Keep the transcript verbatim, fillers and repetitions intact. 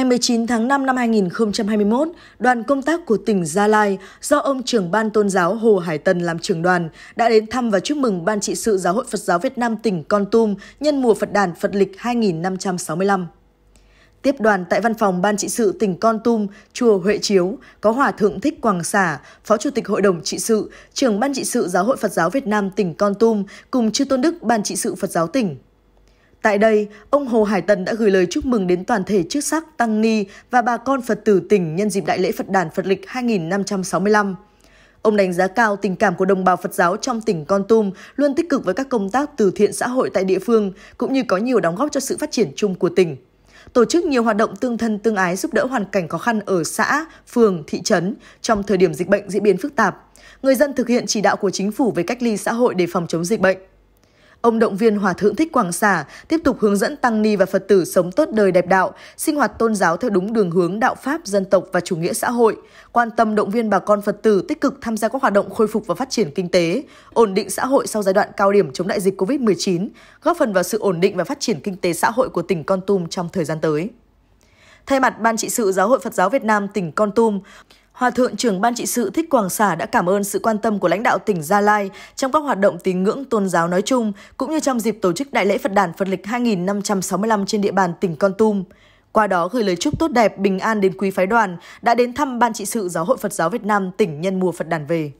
Ngày mười chín tháng năm năm hai nghìn không trăm hai mươi mốt, đoàn công tác của tỉnh Gia Lai do ông trưởng ban tôn giáo Hồ Hải Tân làm trưởng đoàn đã đến thăm và chúc mừng Ban trị sự Giáo hội Phật giáo Việt Nam tỉnh Kon Tum nhân mùa Phật đản Phật lịch hai nghìn năm trăm sáu mươi lăm. Tiếp đoàn tại văn phòng Ban trị sự tỉnh Kon Tum, Chùa Huệ Chiếu, có Hòa Thượng Thích Quảng Xả, Phó Chủ tịch Hội đồng trị sự, trưởng Ban trị sự Giáo hội Phật giáo Việt Nam tỉnh Kon Tum cùng Chư Tôn Đức Ban trị sự Phật giáo tỉnh. Tại đây, ông Hồ Hải Tân đã gửi lời chúc mừng đến toàn thể chức sắc, tăng ni và bà con Phật tử tỉnh nhân dịp đại lễ Phật đản Phật lịch hai nghìn năm trăm sáu mươi lăm. Ông đánh giá cao tình cảm của đồng bào Phật giáo trong tỉnh Kon Tum, luôn tích cực với các công tác từ thiện xã hội tại địa phương, cũng như có nhiều đóng góp cho sự phát triển chung của tỉnh. Tổ chức nhiều hoạt động tương thân tương ái giúp đỡ hoàn cảnh khó khăn ở xã, phường, thị trấn trong thời điểm dịch bệnh diễn biến phức tạp. Người dân thực hiện chỉ đạo của chính phủ về cách ly xã hội để phòng chống dịch bệnh. Ông động viên Hòa Thượng Thích Quảng Xả tiếp tục hướng dẫn tăng ni và Phật tử sống tốt đời đẹp đạo, sinh hoạt tôn giáo theo đúng đường hướng đạo Pháp, dân tộc và chủ nghĩa xã hội, quan tâm động viên bà con Phật tử tích cực tham gia các hoạt động khôi phục và phát triển kinh tế, ổn định xã hội sau giai đoạn cao điểm chống đại dịch Covid mười chín, góp phần vào sự ổn định và phát triển kinh tế xã hội của tỉnh Kon Tum trong thời gian tới. Thay mặt Ban trị sự Giáo hội Phật giáo Việt Nam tỉnh Kon Tum, Hòa Thượng trưởng Ban trị sự Thích Quảng Xả đã cảm ơn sự quan tâm của lãnh đạo tỉnh Gia Lai trong các hoạt động tín ngưỡng tôn giáo nói chung, cũng như trong dịp tổ chức đại lễ Phật đản Phật lịch hai nghìn năm trăm sáu mươi lăm trên địa bàn tỉnh Kon Tum. Qua đó gửi lời chúc tốt đẹp, bình an đến quý phái đoàn đã đến thăm Ban trị sự Giáo hội Phật giáo Việt Nam tỉnh nhân mùa Phật đản về.